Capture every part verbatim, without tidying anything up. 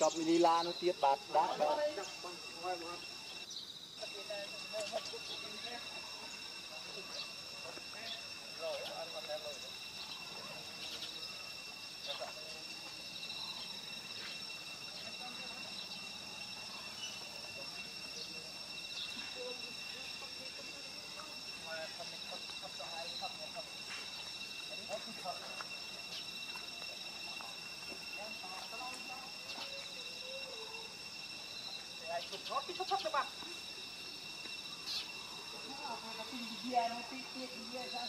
Cặp mini la nó tiết bạt đá bạt. Hãy subscribe cho kênh Ghiền Mì Gõ để không bỏ lỡ những video hấp dẫn.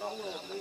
Ban mà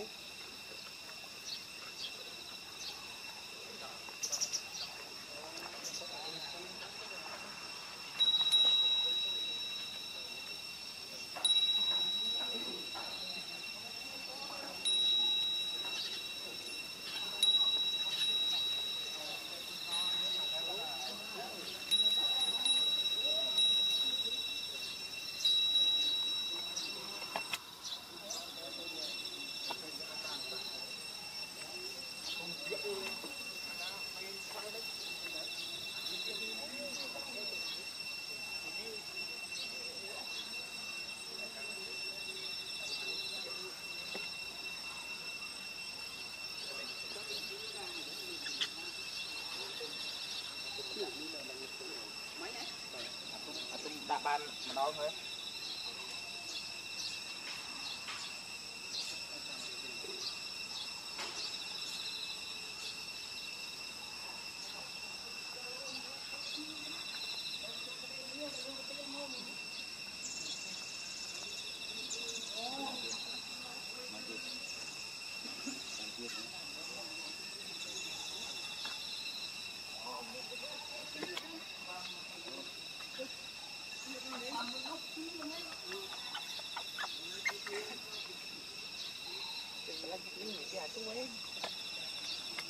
nói thôi. Hãy subscribe cho kênh Ghiền Mì Gõ để không bỏ lỡ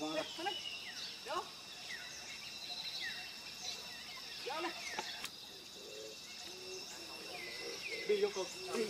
những video hấp dẫn.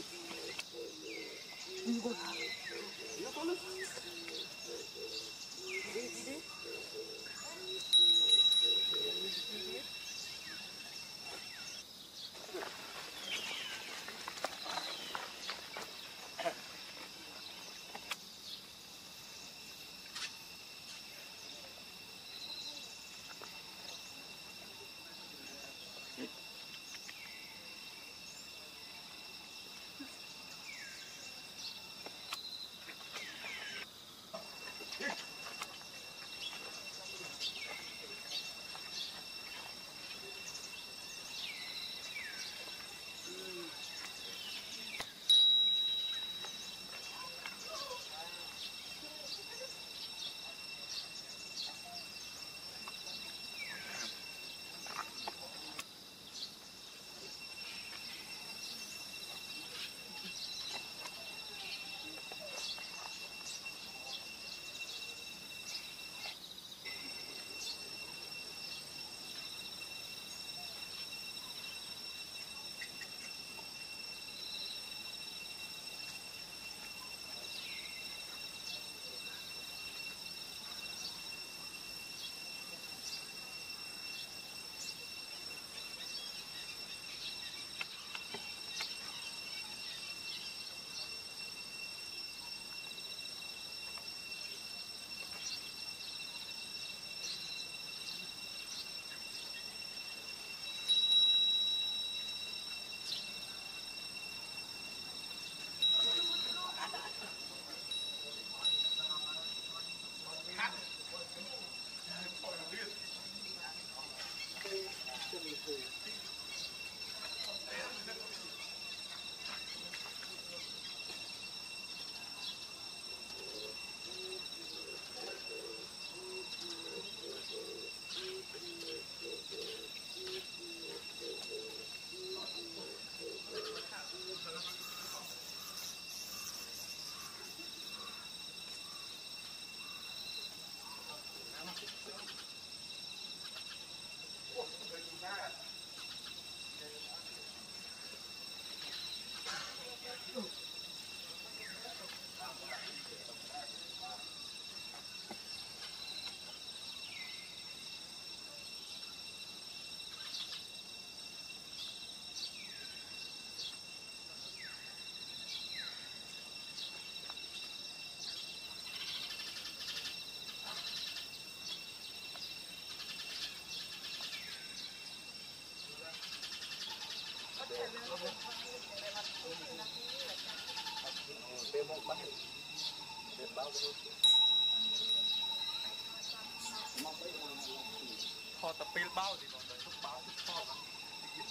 Họ tập pin bao thì còn phải bao bao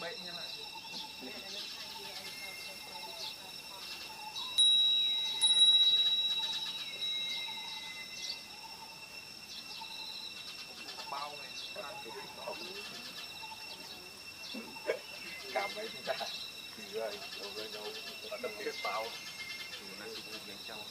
bệnh như này. Bao này ăn cái cam ấy thì đã thì rồi rồi đâu tập pin bao thì nó cũng nhanh chóng.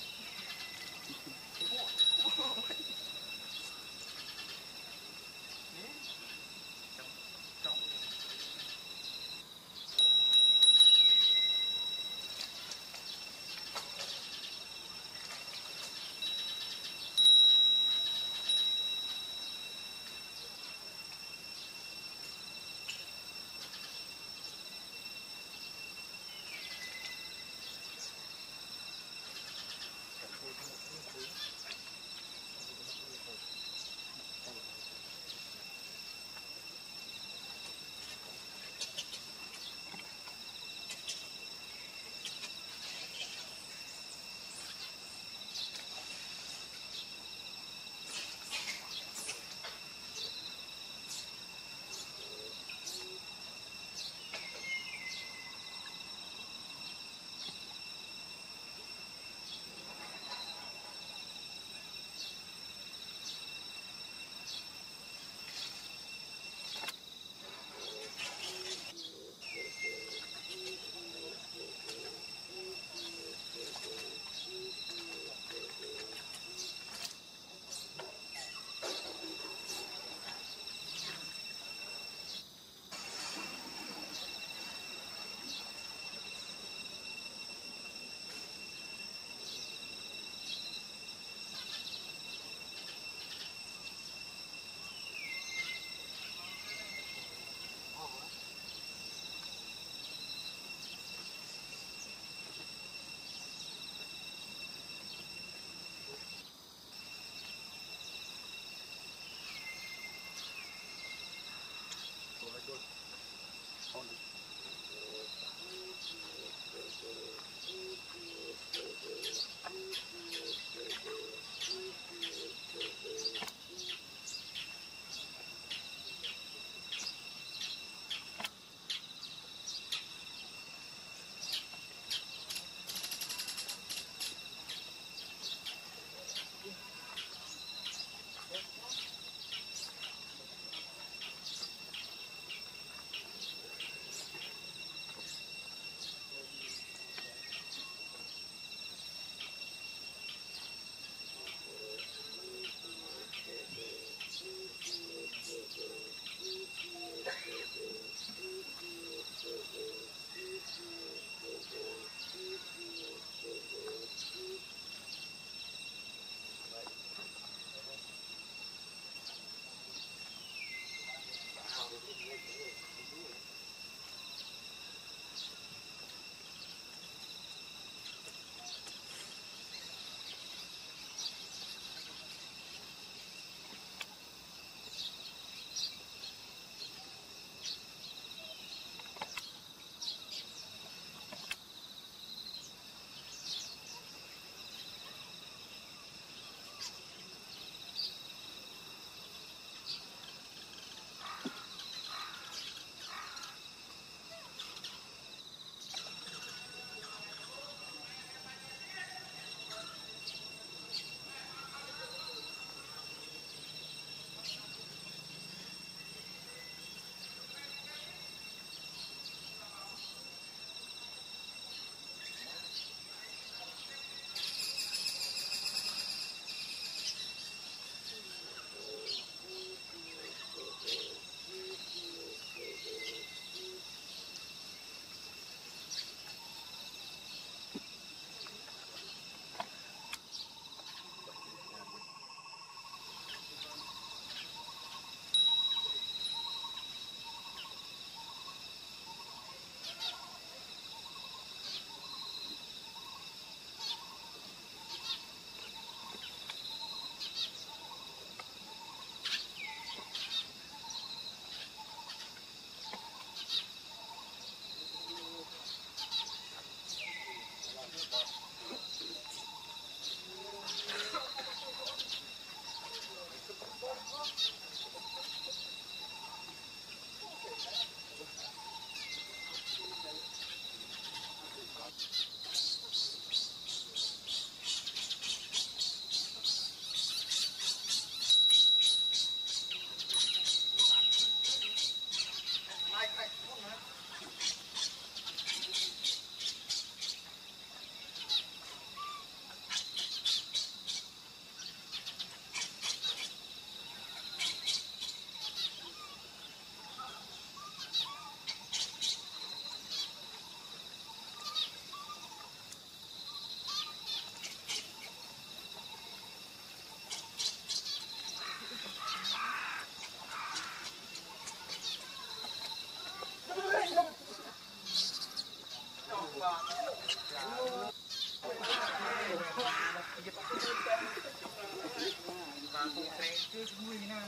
Good, good, good.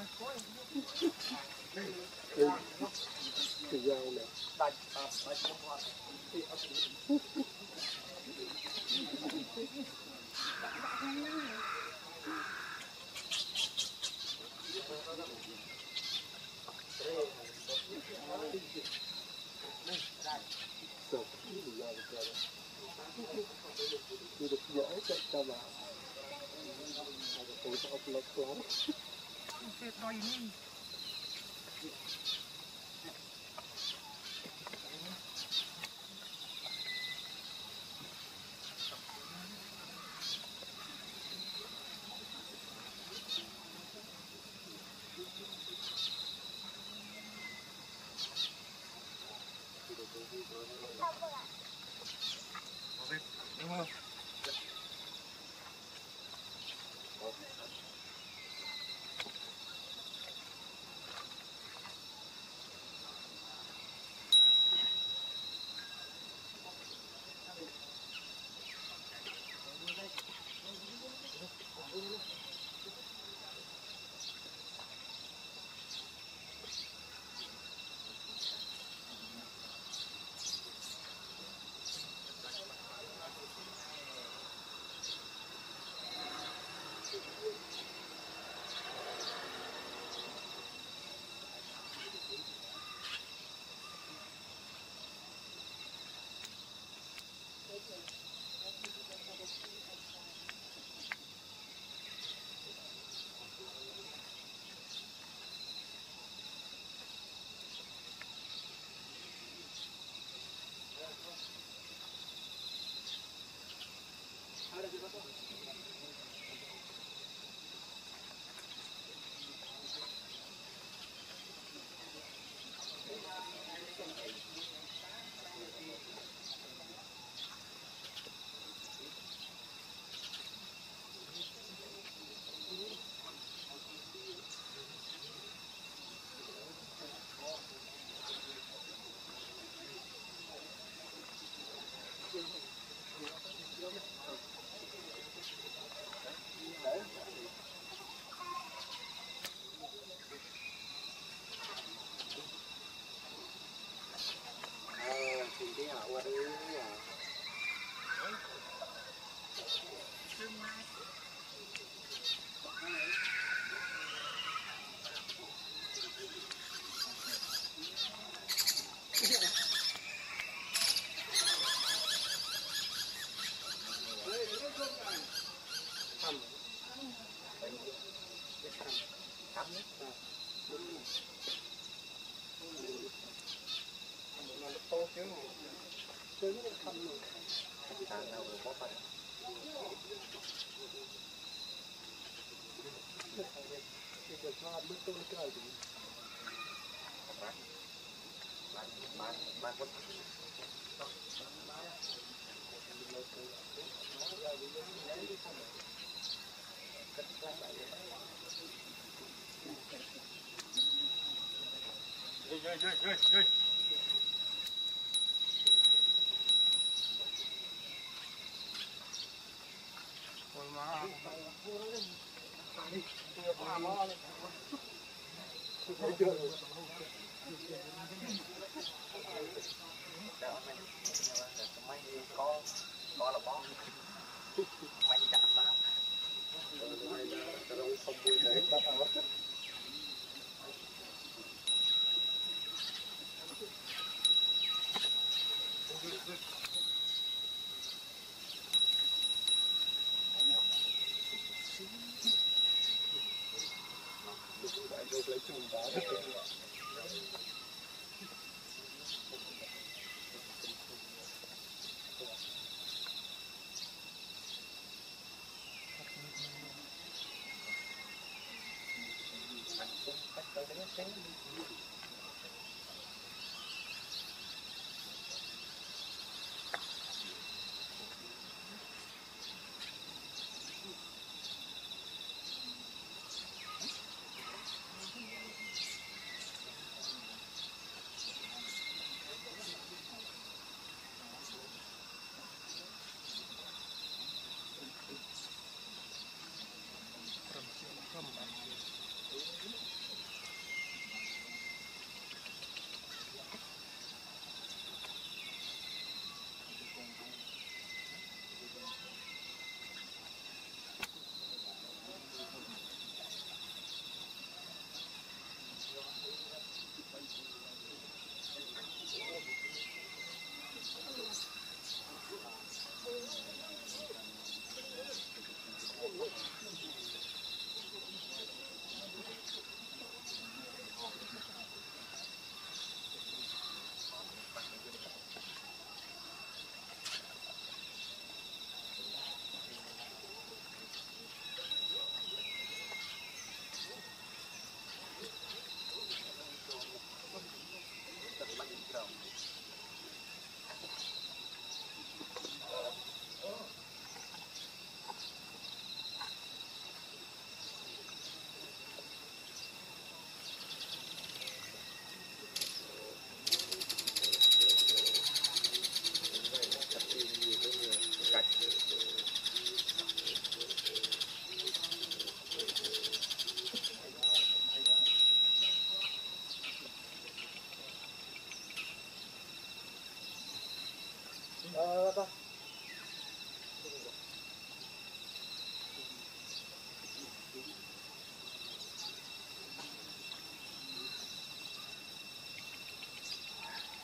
Terima kasih.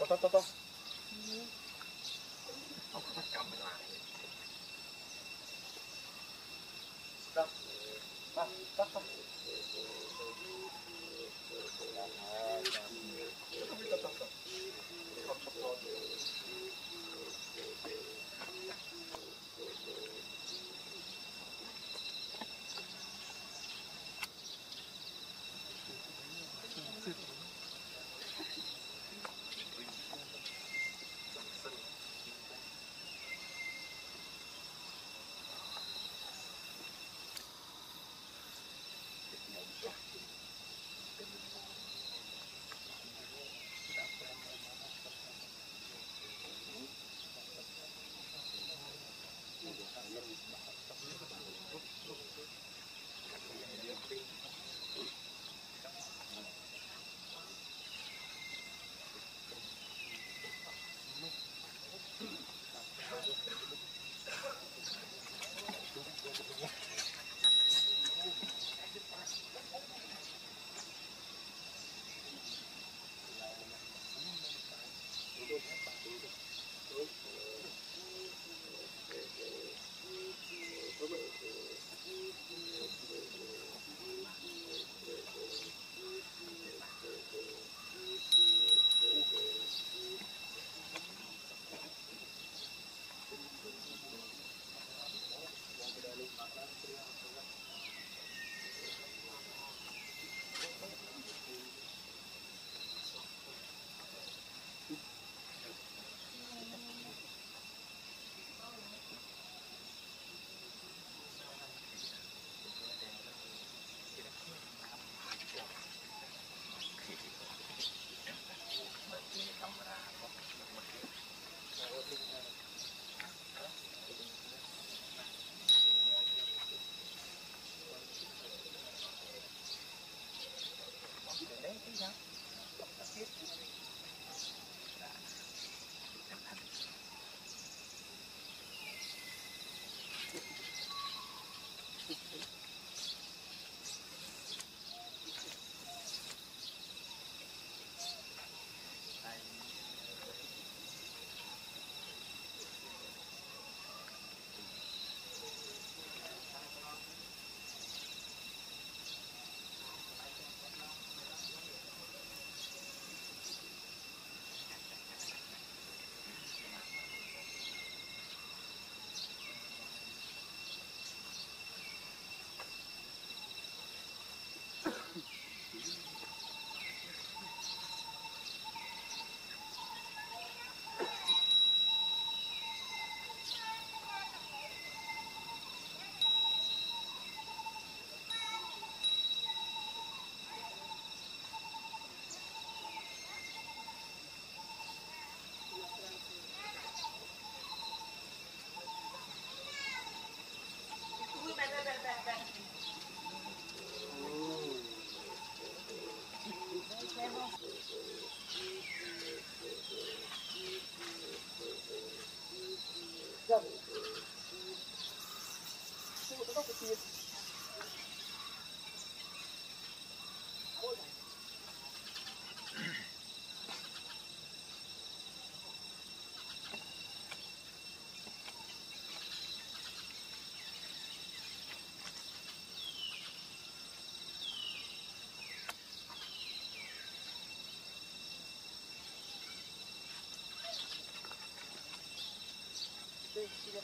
Tuh, tuh, tuh, tuh. Aku buat kamera. Sudah. Nah, tak, tak.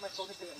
My phone is there.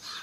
is.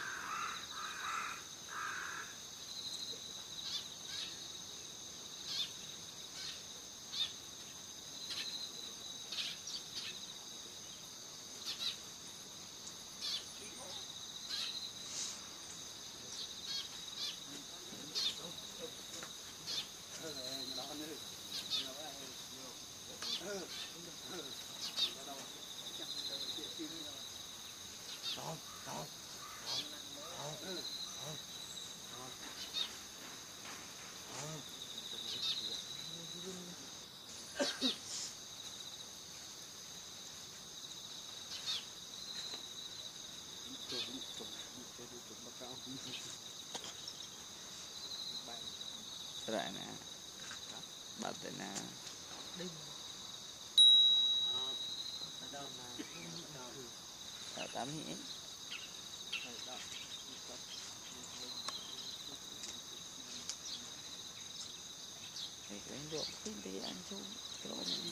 Right now, but then now. Tám nhỉ? Để cái độ tinh tế ăn chung cái loại này.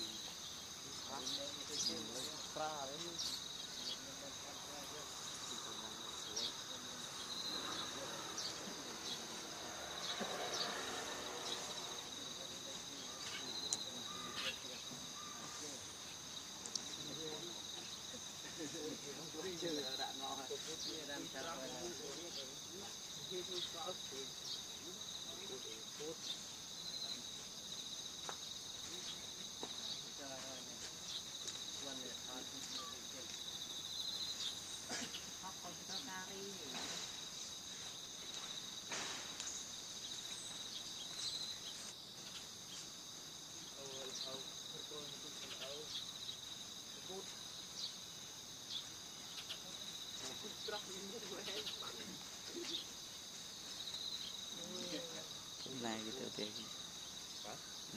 Jadi,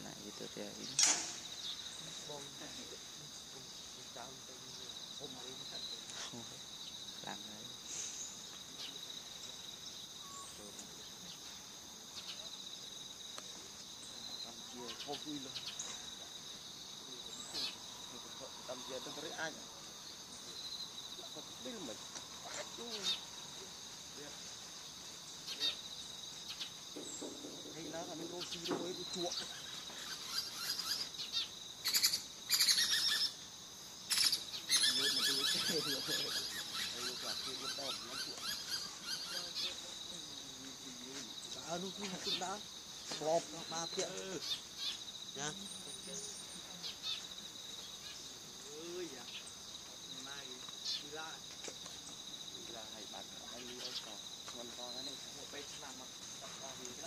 nah gitu dia ini. Hãy subscribe cho kênh Ghiền Mì Gõ để không bỏ lỡ những video hấp dẫn. Hãy subscribe cho kênh Ghiền Mì Gõ để không bỏ lỡ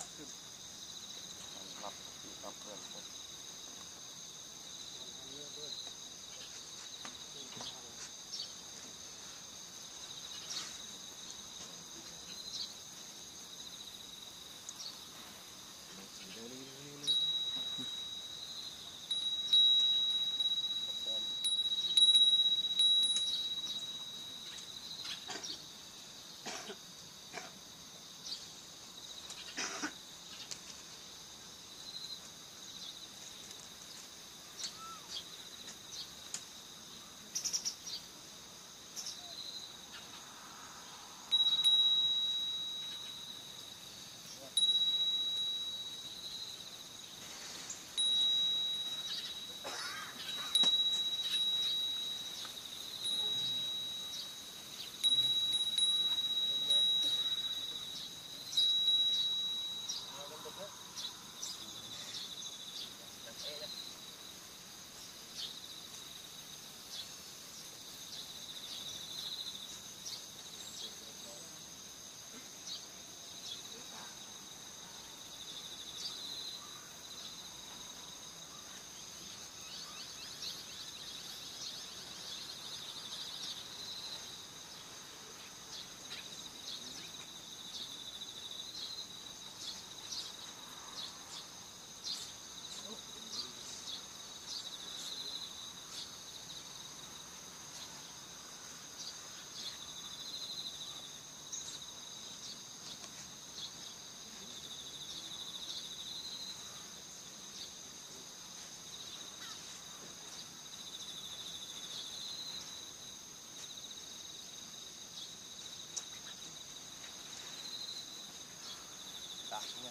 tạp nha.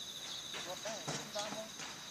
Một cái chúng ta